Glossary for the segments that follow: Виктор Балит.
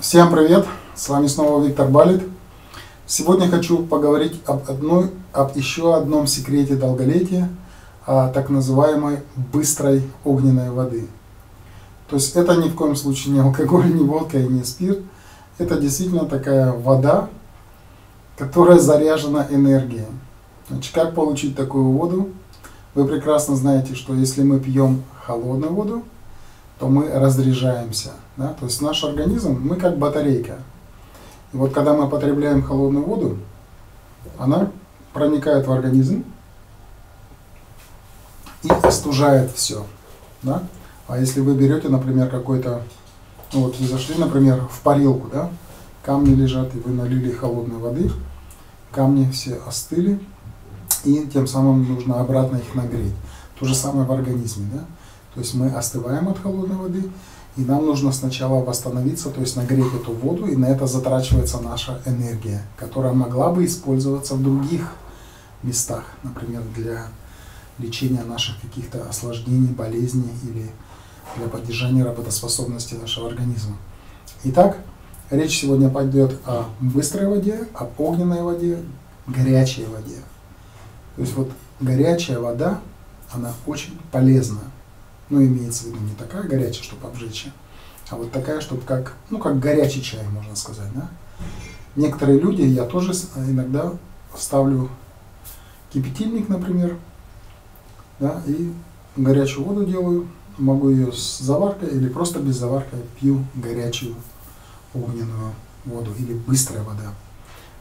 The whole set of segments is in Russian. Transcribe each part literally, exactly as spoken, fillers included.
Всем привет! С вами снова Виктор Балит. Сегодня хочу поговорить об, одной, об еще одном секрете долголетия, о так называемой быстрой огненной воды. То есть это ни в коем случае не алкоголь, не водка и не спирт. Это действительно такая вода, которая заряжена энергией. Значит, как получить такую воду? Вы прекрасно знаете, что если мы пьем холодную воду, то мы разряжаемся. Да? То есть наш организм, мы как батарейка. И вот когда мы потребляем холодную воду, она проникает в организм и остужает все. Да? А если вы берете, например, какой-то... Ну вот вы зашли, например, в парилку, да? Камни лежат, и вы налили холодной воды, камни все остыли, и тем самым нужно обратно их нагреть. То же самое в организме. Да? То есть мы остываем от холодной воды, и нам нужно сначала восстановиться, то есть нагреть эту воду, и на это затрачивается наша энергия, которая могла бы использоваться в других местах, например, для лечения наших каких-то осложнений, болезней или для поддержания работоспособности нашего организма. Итак, речь сегодня пойдет о быстрой воде, об огненной воде, горячей воде. То есть вот горячая вода, она очень полезна. Ну, имеется в виду не такая горячая, чтобы обжечь, а вот такая, чтобы как, ну, как горячий чай, можно сказать. Да? Некоторые люди, я тоже иногда ставлю кипятильник, например, да, и горячую воду делаю, могу ее с заваркой или просто без заварки, пью горячую огненную воду или быстрая вода.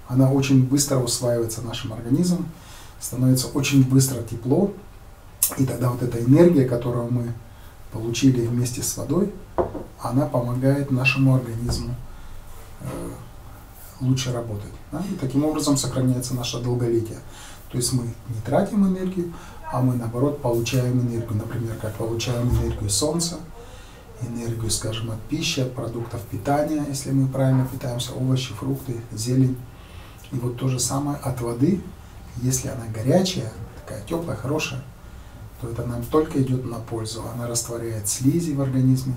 Она очень быстро усваивается нашим организмом, становится очень быстро тепло. И тогда вот эта энергия, которую мы получили вместе с водой, она помогает нашему организму лучше работать. Да? И таким образом сохраняется наше долголетие. То есть мы не тратим энергию, а мы наоборот получаем энергию. Например, как получаем энергию солнца, энергию, скажем, от пищи, от продуктов питания, если мы правильно питаемся, овощи, фрукты, зелень. И вот то же самое от воды, если она горячая, такая теплая, хорошая, то это нам только идет на пользу. Она растворяет слизи в организме,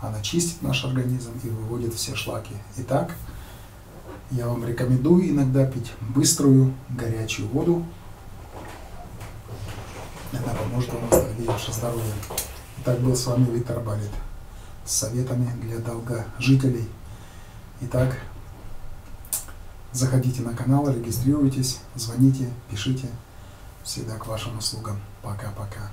она чистит наш организм и выводит все шлаки. Итак, я вам рекомендую иногда пить быструю горячую воду. Она поможет вам восстановить ваше здоровье. Итак, был с вами Виктор Балит с советами для долгожителей. Итак, заходите на канал, регистрируйтесь, звоните, пишите. Всегда к вашим услугам. Пока-пока.